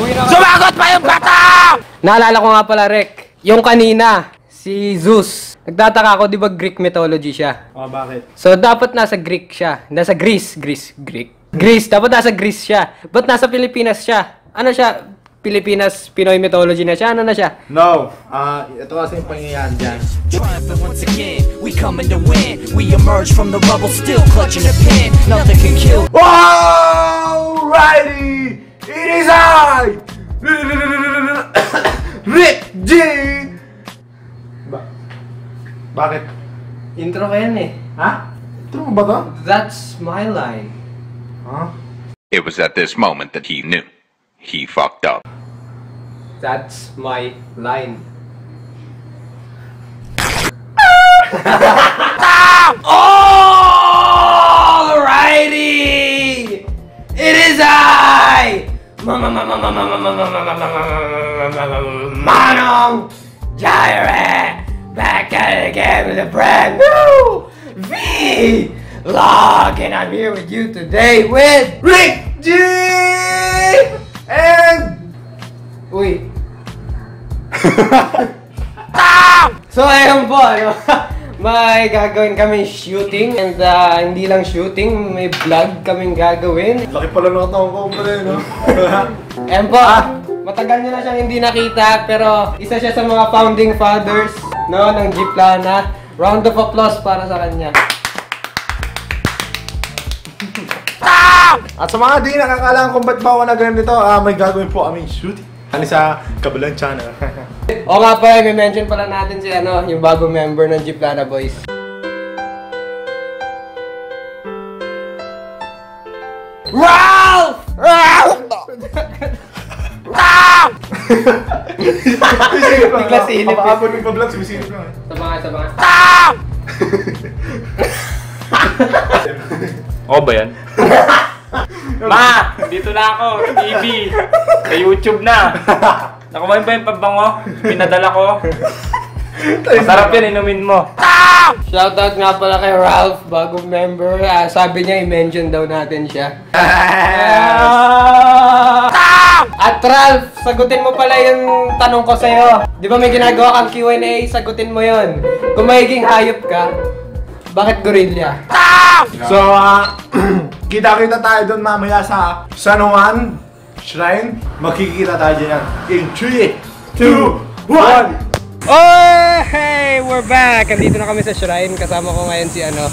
Sumagot pa yung bata! Naalala ko nga pala, Rick. Yung kanina, si Zeus. Nagtataka ako, di ba Greek mythology siya? Oh, bakit? So, dapat nasa Greek siya. Nasa Greece. Dapat nasa Greece siya. Ba't nasa Pilipinas siya? Ano siya? Pilipinas, Pinoy mythology na siya? Ano na siya? No. Ito kasi yung pangyayari dyan. Alrighty! It is I! Rick G! Bakit? Intro ka yan eh. Ha? Intro mo ba to? That's my line. Huh? It was at this moment that he knew. He fucked up. That's my line. Alrighty! It is I! Manong Jireh! Back at it again with a brand new vlog! And I'm here with you today with Rick G! And... Uy. So, ayun po, ano? May gagawin kami shooting. And hindi lang shooting, may vlog kaming gagawin. Laki pala na katawang ko pala, no? Ayun po, matagal nyo na siyang hindi nakita. Pero isa siya sa mga founding fathers, no, ng GPlana. Round of applause para sa kanya. At sa mga di nakakalang kung ba't bawa na ganyan nito, may gagawin po aming shooting. Ano sa Kabalan Channel. O nga pa, may mention pala natin si ano, yung bago member ng GPlanaBoyz. Ralph! Ralph! Ralph! Bigla silip. Papaabon yung pablag, sumisilip lang. Sabanga. Ralph! O ba yan? Ma! Dito na ako! TV! Sa YouTube na! Nakumain ba yung pabango? Pinadala ko? Masarap yan, inumin mo! Shoutout nga pala kay Ralph, bagong member. Sabi niya, i-mention daw natin siya. At Ralph, sagutin mo pala yung tanong ko sa'yo. Di ba may ginagawa kang Q&A? Sagutin mo yun. Kung magiging hayop ka, bakit gorilla? So, kita-kita tayo doon mamaya sa San Juan Shrine. Makikita tayo dyan yan. In 3, 2, 1! Oh, hey! We're back! Andito na kami sa Shrine. Kasama ko ngayon si ano.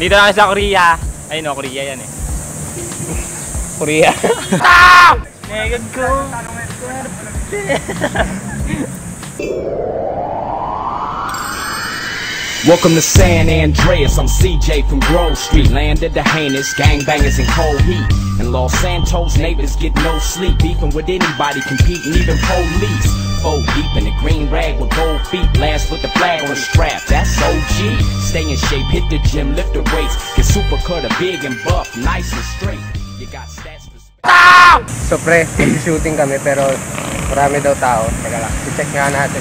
Dito na kami sa Korea. Ay no, Korea yan eh. Korea. Negod ko! Welcome to San Andreas, I'm CJ from Grove Street. Land of the heinous, gangbangers in cold heat. And Los Santos neighbors get no sleep. Beefing with anybody, competing, even police. Four deep in a green rag with gold feet. Last with the flag on the strap, that's OG. Stay in shape, hit the gym, lift the weights. Get super cutter, big and buff, nice and straight. You got stats for space. So pre, shooting kami pero marami daw tao. Teka lang, i-check nga natin.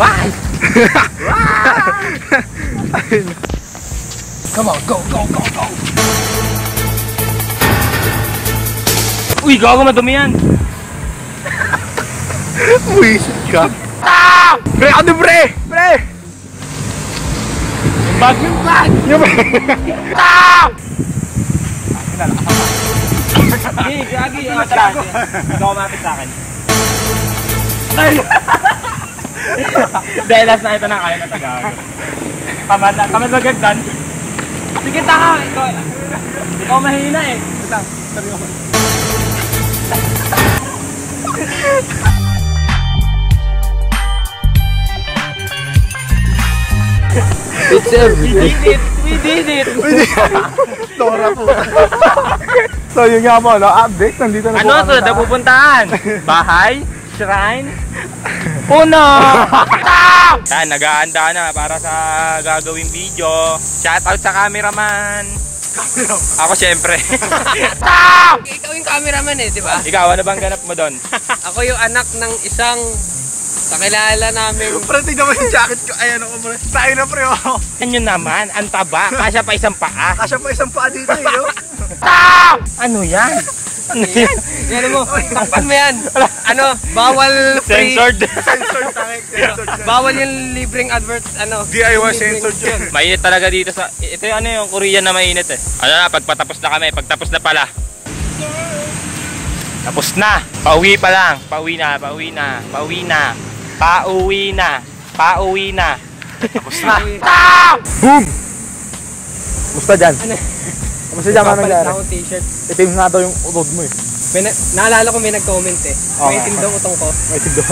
Why? Come on, go! Uy, gago madumi yan! Uy, shot! Pre, ano pre? Pre! Yung bag! Yung bag! Hey, gagi! Ano sa lahat eh? Hindi ako mapit sa akin. Ay! Dahil last na ito na kayo na tagawin. Kamad magagdan. Sige taka! Ikaw mahina eh. Ito, sabi ko. It's everything. We did it! Dora po. So yun nga po, update. Nandito na po. Ano ito? Napupuntaan? Bahay? Shrine? Puno! Yan, nag-aanda na para sa gagawing video. Shoutout sa cameraman. Ako syempre. Ikaw yung cameraman eh, di ba? Ikaw, ano bang ganap mo doon? Ako yung anak ng isang kakilala namin. Pre, tignan mo yung jacket ko. Ayan ako pre. Tayo na pre. Yan yun naman, ang taba. Kasya pa isang paa. Kasya pa isang paa dito eh. Ano yan? Yan. Yan mo. Takpan mo yan. Ano? Bawal free. Censored. Censored. Bawal yung libreng advert. Ano? DIY censored yun. Mainit talaga dito sa... Ito yung ano yung Korean na mainit eh. Ano na, pagpatapos na kami. Pagtapos na pala. Tapos na. Pauwi pa lang. Pauwi na. Pauwi na. Pauwi na. Pauwi na. Pauwi na. Tapos na. Boom! Musta dyan? Kamusta dyan manong Jireh? Ito yung nga daw yung utod mo eh. Naalala ko may nag-comment eh. May itim daw utong ko. May itim daw.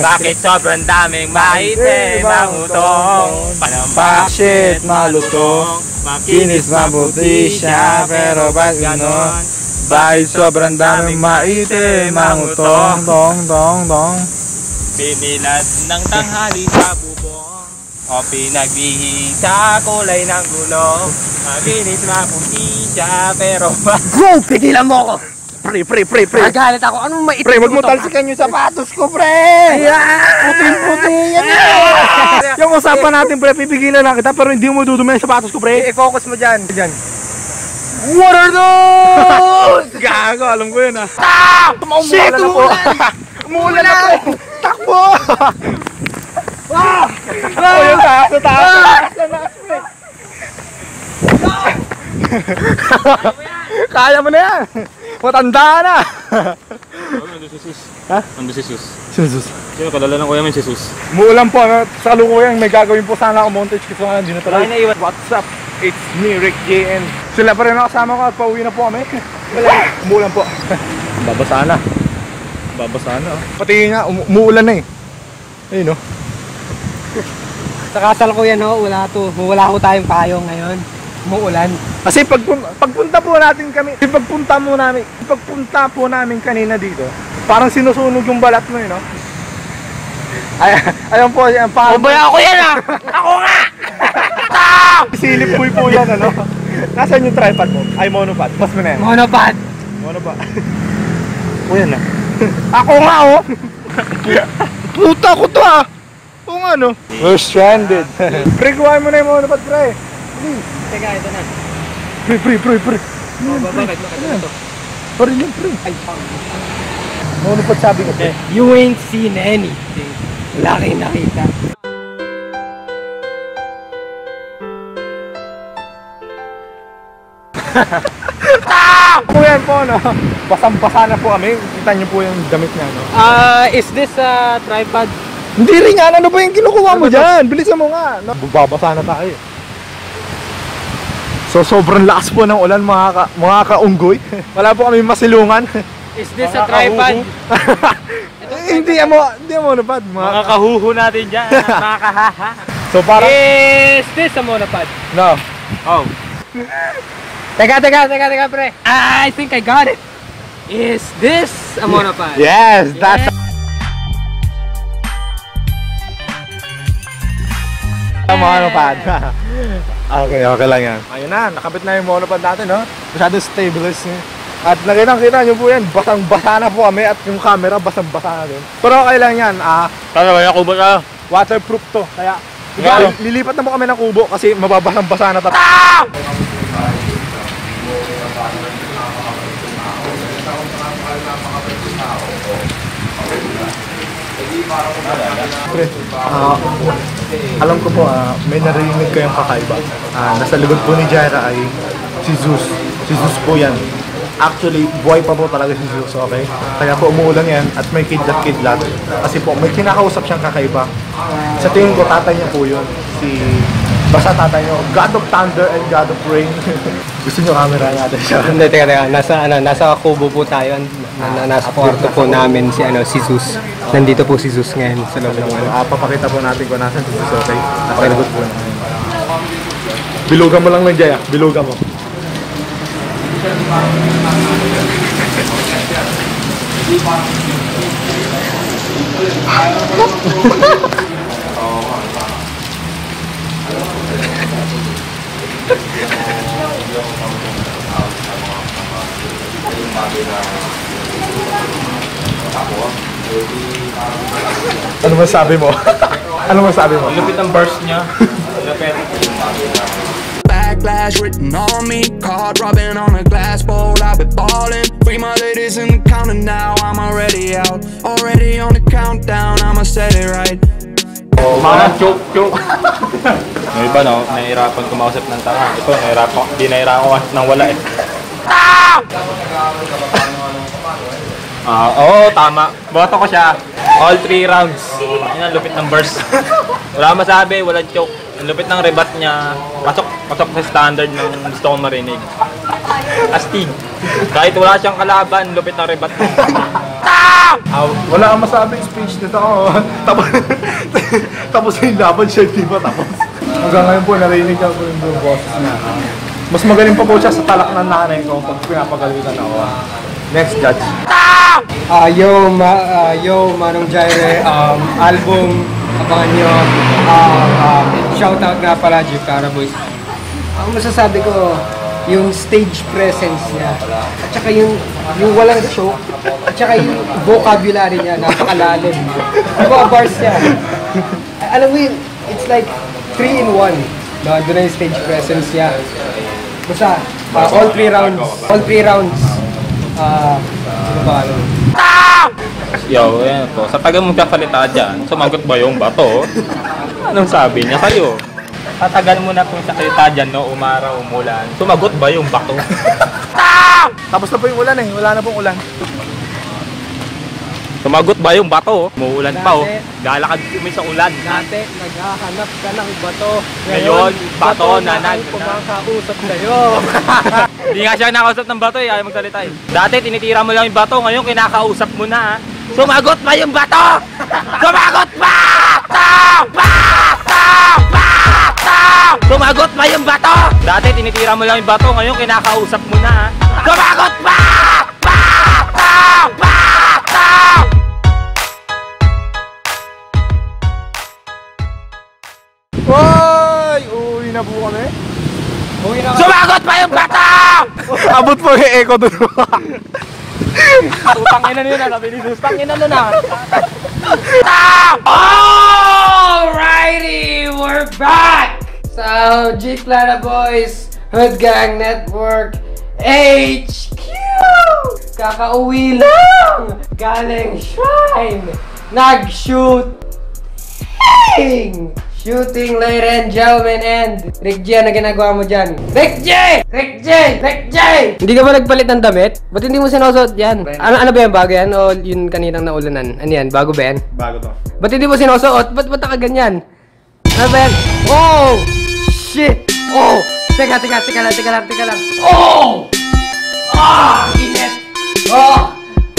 Bakit sobrang daming maite mangutong? Panampakshit malutong. Makinis mabuti siya pero ba't ganon? Bakit sobrang daming maite mangutong? Tong tong tong. Pinilat ng tanghali sa bubong. O pinagbihis sa kulay ng gulong. Mabinis maputi siya pero ba? Go! Pigilan mo ako! Pre, pre! Nagalit ako! Anong maitin pre, wag mo talsikan yung sapatos ko, pre! Puting-puti yan! Yung usapan natin, pre, pipigilan lang kita pero hindi mo dudumi yung sapatos ko, pre! I-focus mo dyan! What are those? Gago! Alam ko yun, ha! Stop! Shit! Umuulan ako! Takbo! Ah! Oh, yung taas na taas! Kaya mo na yan! Matanda na! Ano si Zeus? Si Zeus? Sino? Kalala ng kuya mo yung si Zeus? Umuulan po. Sa kalukuyang may gagawin po sana ako montage kasi nga hindi na talaga. What's up? It's me, Rick J. And sila pa rin nakasama ko at pauwi na po kami. Umuulan po. Babasa na. Babasa na. Pati nga, umuulan na eh. Ayun o. Sa kasal ko yan o, wala ko tayong payong ngayon. Umuulan. Kasi pagpunta po namin kanina dito, parang sinusunog yung balat mo yun o. Ayan po, ayan pa. Ubaya ako yan ah! Ako nga! Silip po po yan ano. Nasaan yung tripod mo? Ay, monopod. Mas mo na yan. Monopod! Monopod. O yan ah. Ako nga o! Puta ko to ah! Kung ano? We're stranded. Pre, kuhain mo na yung monopod, pre. Teka, ito na. Pre. Parin yun, pre. Monopod sabi ko, pre. You ain't seen anything. Wala kayo nakita. Po yan po, no? Basang-basa na po kami. Kita nyo po yung damit niya, no? Is this a tripod? Hindi rin nga, ano ba yung kinukuha mo dyan? Bilisan mo nga! Babasa na tayo. So sobrang lakas po ng ulan mga kaunggoy. Wala po kami masilungan. Is this a tripod? Hindi ang monopod. Mga kahuhu natin dyan. Mga kahaha. Is this a monopod? No. Oh. Teka pre. I think I got it. Is this a monopod? Yes, that's it. Monopod. Okay lang yan. Ayun na, nakabit na yung monopod natin, no? Masyadong stabilized. At nakita nyo po yan, basang-basa na po kami at yung camera basang-basa na din. Pero okay lang yan. Kaya ba yung kubo ka? Waterproof to. Kaya lilipat na po kami ng kubo kasi mababasang-basa na tayo. Pre, alam ko po, may narinig kayong kakaiba. Nasa likod po ni Jireh ay si Zeus. Si Zeus po yan. Actually, buhay pa po talaga si Zeus, okay? Kaya po umuulan yan at may kidlat. Kasi po, may kinakausap siyang kakaiba. Sa tingin ko, tatay niya po yun. Basta tatay niyo, God of Thunder and God of Rain. Gusto niyo camera natin siya? Hindi, teka. Nasa kubo po tayo. Nasa kwarto po namin si Zeus. Nandito po si Zeus ngayon sa loob ng ano. Papakita po natin kung nasan si Zeus, okay? Nakalagot po namin. Bilugan mo lang ng Jaya. Bilugan mo. Ano masabi mo? Ano masabi mo? Lupit ang burst niya. Lupit. Back backlash written on me. Card robbing on a glass bowl, I've been balling. Free my ladies in the counter now, I'm already out. Already on the countdown, I'ma set it right. Oh, man, joke. Yung iba, no? Nahihirapan kumausap ng tanga. Ito, di nahihirapan nang wala eh. Oo, tama. Boto ko siya. All 3 rounds. Yun ang lupit ng verse. Wala masabi, walang choke. Ang lupit ng rebat niya. Pasok sa standard ng gusto kong marinig. Astig. Kahit wala siyang kalaban, lupit ng rebat niya. Wala kang masabi yung speech nito. Tapos na yung laban siya, di ba? Tapos. Hanggang ngayon po, narinig ako yung boses niya. Mas magaling pa po siya sa talak ng nanay ko pag pinapagalitan ako. Next judge. Yo, Manong Jireh. Album, abangan nyo. Shoutout nga pala, GPlanaBoyz. Ang masasabi ko, yung stage presence niya. At saka yung walang show. At saka yung vocabulary niya, napakalalim. Yung mga bars niya. Alam mo yun, it's like 3-in-1. Doon na yung stage presence niya. Basta, all three rounds. Yo, yan po. Sa tagal mong kasalita dyan, sumagot ba yung bato? Anong sabi niya sa'yo? Tatagal mo na kung sasalita dyan, no? Umaraw, umulan. Sumagot ba yung bato? Tapos na po yung ulan eh. Wala na pong ulan. Sumagot ba yung bato? Umuulan pa oh. Galakad kami sa ulan. Dati, naghahanap ka ng bato. Ngayon, bato na nagpumakausap sa'yo. Hindi nga siya nakausap ng bato eh. Ayaw magsalita eh. Dati, tinitira mo lang yung bato. Ngayon, kinakausap mo na ah. Sumagot ba yung bato? Sumagot ba? Sumagot ba yung bato? Dati, tinitira mo lang yung bato. Ngayon, kinakausap mo na ah. Sumagot ba? Hoy! Uuwi na po kami. Sumagot pa yung bata! Abot po yung echo doon. Tutangin na nila. Sabi ni Zeus, tangin na nila. Alrighty! We're back! So, GPlanaBoyz, Hood Gang Network, HQ! Kakauwi lang! Galing shrine! Nag-shooting! Shooting, ladies and gentlemen, and Rick G, ano ginagawa mo dyan? Rick J! Hindi ka ba nagpalit ng damit? Ba't hindi mo sinusot yan? Ano ba yan? Bago yan? O yun kaninang naulanan? Ano yan? Bago ba yan? Bago to. Ba't hindi mo sinusot? Ba't ka ganyan? Ano ba yan? Oh! Shit! Oh! Teka lang. Oh! Ah! Init! Oh!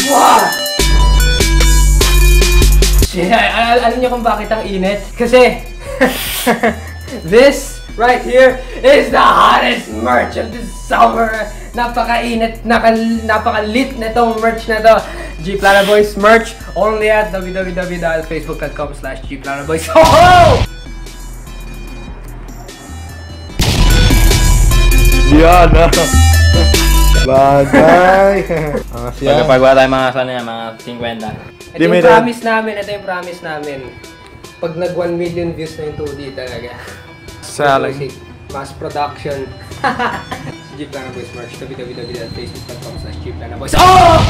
Wow! Shit! Alam niyo kung bakit ang init? Kasi... This right here is the hottest merch of the summer. Napakainit, napakalit na itong merch na ito. GPlanaBoyz merch only at www.facebook.com/GPlanaBoyz. Ho-ho! Yan na! Bagay! Pagpagawa tayo mga 50. Ito yung promise namin, Pag nag 1 million views na yung 2D talaga. Selling. Music, mass production. GPlanaBoyz merch. www.facebook.com/GPlanaBoyz. Oh!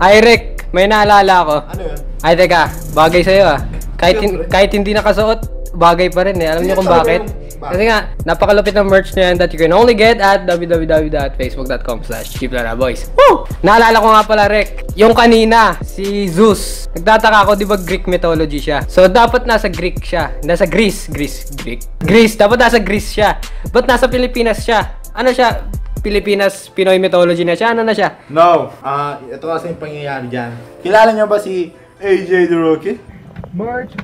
Ay Rick, may naalala ako. Ano yun? Ay teka, bagay sa'yo ah. Kahit hindi nakasuot, bagay pa rin eh. Alam niyo kung bakit? Kasi nga, napakalupit ng merch na yan that you can only get at www.facebook.com/GPlanaBoyz. Woo! Naalala ko nga pala, Rick, yung kanina, si Zeus. Nagtataka ako, di ba Greek mythology siya? So, dapat nasa Greek siya. Nasa Greece. Dapat nasa Greece siya. But nasa Pilipinas siya. Ano siya? Pilipinas, Pinoy mythology na siya? Ano na siya? No. Ito kasi yung pangyayari dyan. Kilala niyo ba si AJ Duroki? Merch.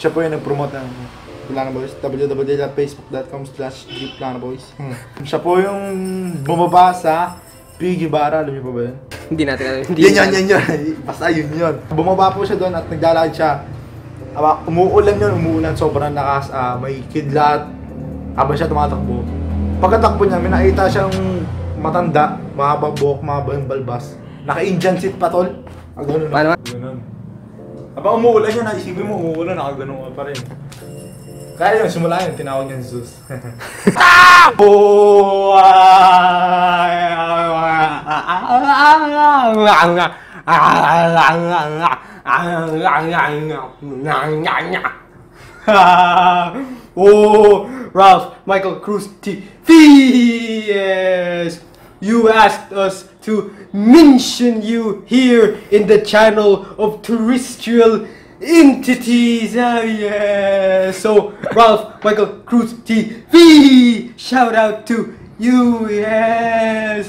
Siya po yung nag-promote ng... GPlanaBoyz, www.facebook.com/GPlanaBoyz. Siya po yung bumaba sa Piggy Barra, alam niyo pa ba yun? Hindi natin alam. Yan. Basta yun yun. Bumaba po siya doon at naglalakad siya. Aba, umuulan, sobrang lakas, may kidlat. Aba siya tumatakbo. Pagkatakbo niya, may nakita siyang matanda, mahaba buhok, mahaba yung balbas. Naka-Indian seat pa tol. Ganun na. Aba umuulan yun, naisipin mo umuulan, nakaganoon pa rin. Kaya yun, simula yun, tinawag niya Zeus. Oh, Ralph Michael Cruz TV. Yes, you asked us to mention you here in the channel of terrestrial entities. Oh, yeah. So Ralph Michael Cruz TV, shout out to you. Yes.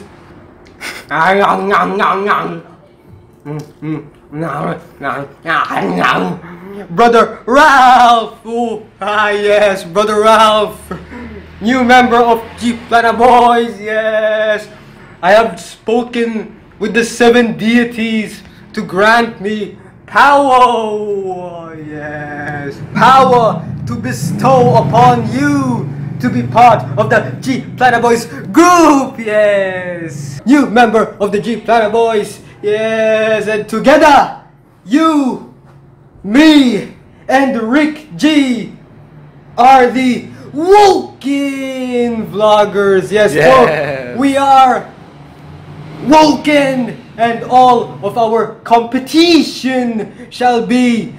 Brother Ralph. Oh, ah, yes, Brother Ralph, new member of GPlanaBoyz. Yes, I have spoken with the 7 deities to grant me power, yes, power to bestow upon you to be part of the GPlanaBoyz group, yes, new member of the GPlanaBoyz, yes, and together, you, me, and Rick G are the Woken Vloggers, yes, yes. So we are Woken, and all of our competition shall be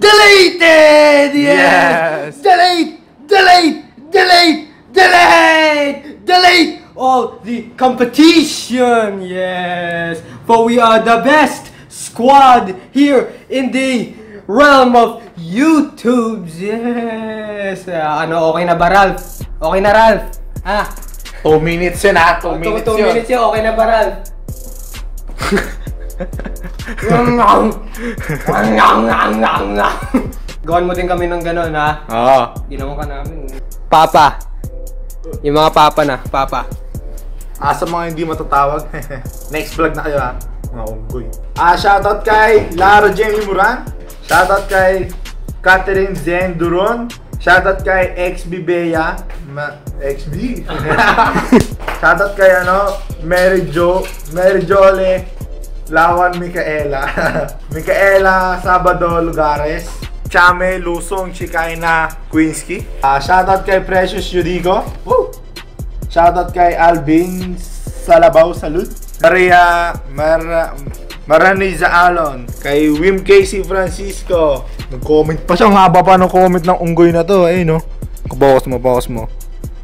deleted! Yes! Yes. Delete! Delete! Delete! Delete! Delete! All the competition! Yes! For we are the best squad here in the realm of YouTube! Yes! Ano, okay na ba, Ralph? Okay na, Ralph? Ah? 2 minutes yun, ah! 2 minutes yun! 2 minutes yun, okay na ba, Ralph? Gawin mo din kami ng gano'n, ha? Oo. Ginawa ka namin. Papa. Yung mga papa na. Papa. Sa mga hindi matatawag. Next vlog na kayo, ha? Mga unggoy. Shoutout kay Lara Jemmy Muran. Shoutout kay Catherine Zenduron. Shoutout kay XB Beya. XB? Shoutout kay ano, Mary Jo Lawan Micaela Sabado Lugares, Chame Lusong Chikaina Quinski. Shoutout kay Precious Judico. Woo! Shoutout kay Alvin Salabaw, salud. Maria Maraniza Alon, kay Wim Casey Francisco. Nag-comment pa siya, ang haba pa ng comment ng unggoy na to, eh no. Bawas mo.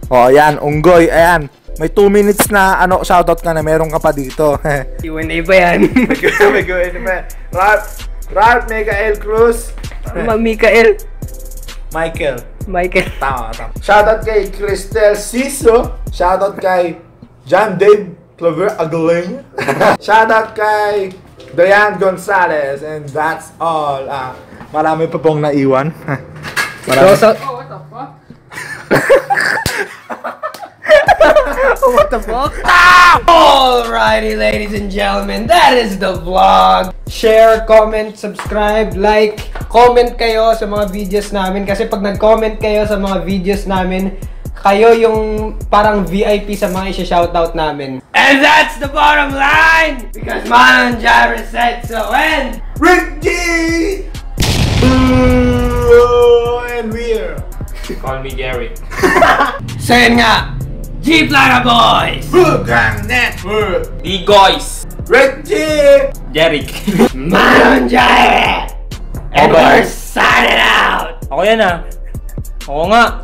Oh, ayan, unggoy, ayan. May 2 minutes na ano, shoutout ka na, meron ka pa dito. Q&A ba yan? May Q&A ba yan? Ralph Michael Cruz. Michael. Tama. Shoutout kay Cristel Siso. Shoutout kay John David Plaver Agaling. Shoutout kay Drian Gonzalez. And that's all. Marami pa pong naiwan. Oh, what the fuck? What the fuck? Alrighty, ladies and gentlemen, that is the vlog. Share, comment, subscribe, like, comment kayo sa mga videos namin. Kasi pag nag-comment kayo sa mga videos namin, kayo yung parang VIP sa mga isa-shoutout namin. And that's the bottom line! Because Manong Jireh said so, and Rick G! And we're... Call me Jerry. Sayin nga! GPlanaBoyz! Gang Network! The Guys! Rick G! Jeric! Manong Jireh! And we're signing out! Ako yan, ha? Oo nga!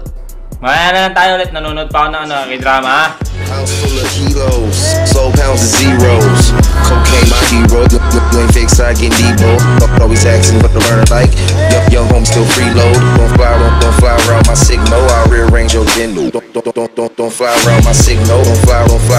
Mamaya na lang tayo ulit. Nanonood pa ako ng ano, k-drama, ha? Pounds full of kilos, slow pounds of zeros. Cocaine, my hero, you ain't fixed, I get Debo. Always asking what the burner like. Young home still freeload. Don't fly around my signal, I'll rearrange your dental. Don't fly around my signal, don't fly.